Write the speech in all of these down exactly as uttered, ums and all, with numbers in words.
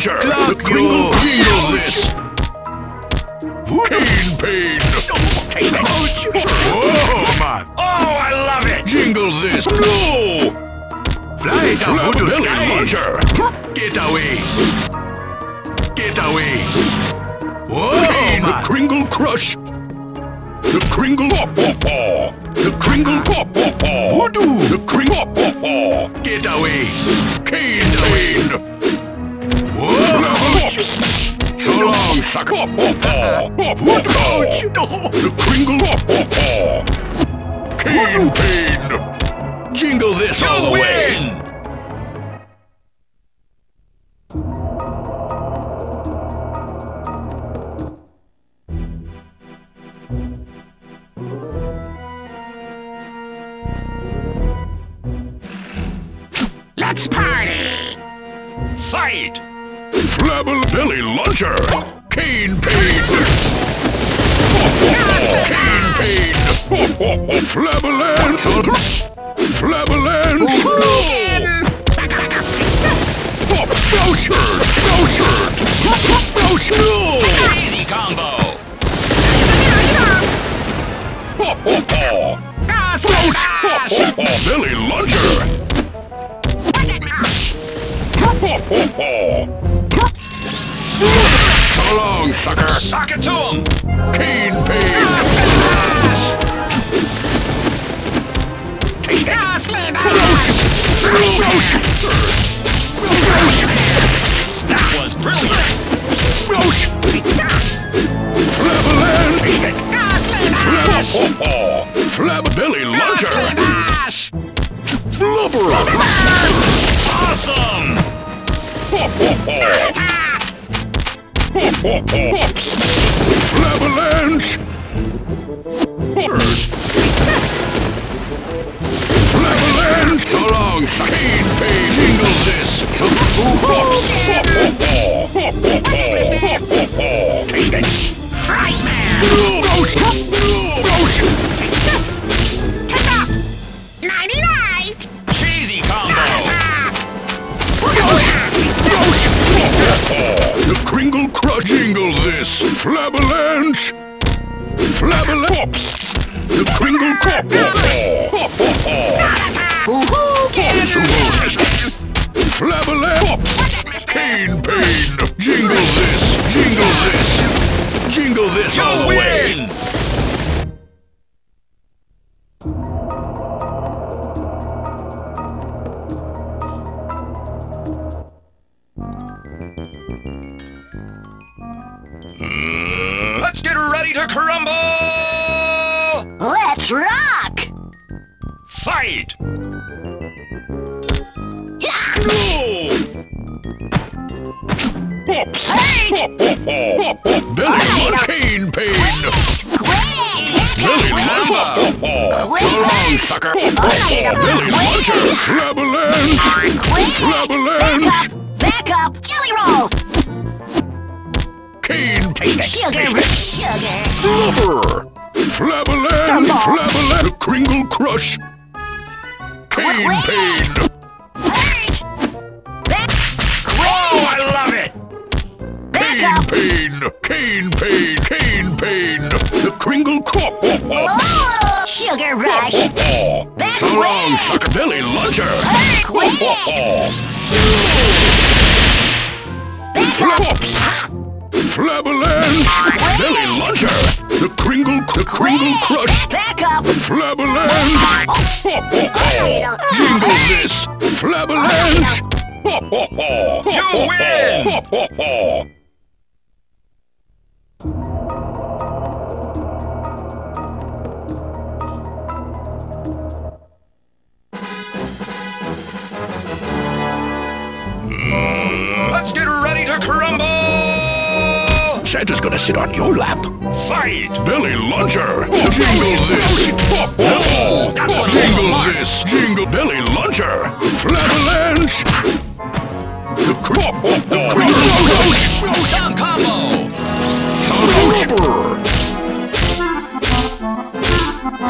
pleasure! Clap the Kringle Queen of this! Cane pain! Ouch! Oh, man! Oh, I love it! Jingle this! No! Fly down to the sky! Get away! Get away! Whoa, Cane, man! The Kringle Crush! The Kringle Pop Paw! The Kringle Pop Paw! Voodoo! The Kringle Pop Paw! Get away! Cane Pain! Whoa! So long, sucker! Pop Paw! Pop Paw! The Kringle Pop Paw! Cane Pain! Jingle this all the way! Let's party! Fight! Flabble Belly Launcher! Cane Pain! Cane Pain! Flabberland! Flabberland! Boucher! Boucher! Boucher! Crazy combo! Belly Launcher! So long, sucker! Sock it to him! Cane Pain! Take it off me, that was brilliant! Flabberland! Flabberbilly Launcher! Flubber! Awesome! Flabberlands! Flabberlands! So long, Cane Pain! Jingle this! Take it! Right, man! Ghost! Ghost! Head up! ninety-nine! Cheesy combo! Ghost! The Kringle Crush! Jingle this! Flabberland! Flabberland! The Kringle Cop! Flabberland! Cane Pain! Jingle this! Jingle this! Jingle this all the way! Let's get ready to crumble! Let's rock! Fight! Yeah. No! Oops! Hey! Billy Cane Pain! Billy Mama! Come on, sucker! Billy Launcher! Flabberland! Flabberland! Back up! Jelly roll! Cane Pain! Sugar! Sugar! Flubber! Flabberland! Flabberland! Kringle Crush! Cane Pain! Oh, I love it! Cane Pain! Cane Pain! Cane Pain! The Kringle Cop! Oh, Sugar Rush! That's so long, Suckabilly Launcher! Flubber! Flabberland! Belly Launcher! The Kringle, the Kringle Crush! Back up! Flabberland! Jingle this! Flabberland! You win! Let's get ready to crumble! Santa's gonna sit on your lap. Fight! Belly Launcher! Oh, jingle this! Oh, oh, oh, jingle this! Jingle Belly Launcher! Flabberlands! The crop of the crop! Down combo!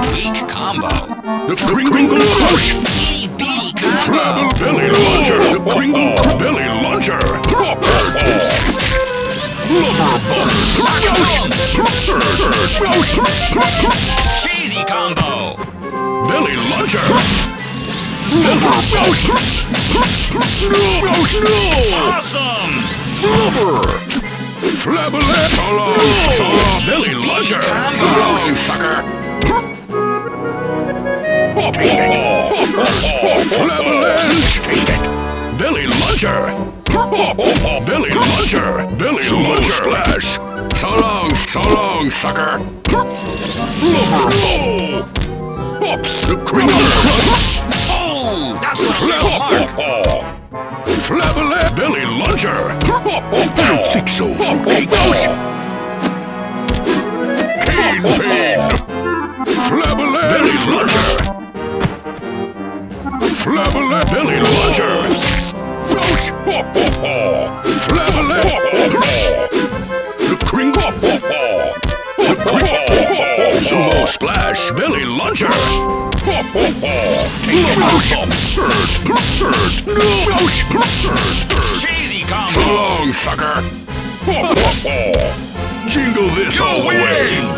Big combo! The Kringle Crush! Bitty bitty combo! Flabber Belly Launcher! The Kringle Belly Launcher! Crop! Cheesy combo! Belly Launcher! Awesome! Belly Launcher! Combo, sucker! Belly Launcher! Belly Launcher! Belly Launcher! Splash! So long, so long, sucker! Blubber! Pops the creamer! Oh! That's a flabber! Flabber! Belly Launcher! Sixo! Cane Pain! Flabber! Belly Launcher! Flabber! Belly Launcher! Sumo Splash Belly Launcher! Cheesy combo! So long, sucker! Jingle this You're all the way!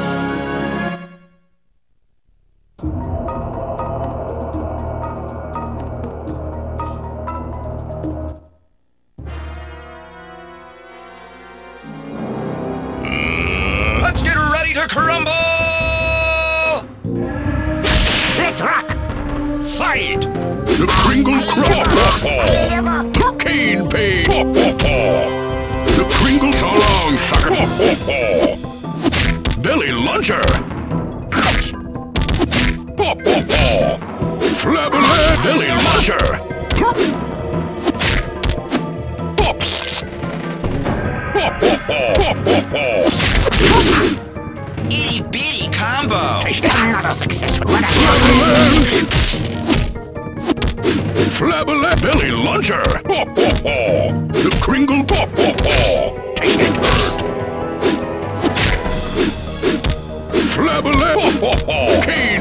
Flabberlap! Cane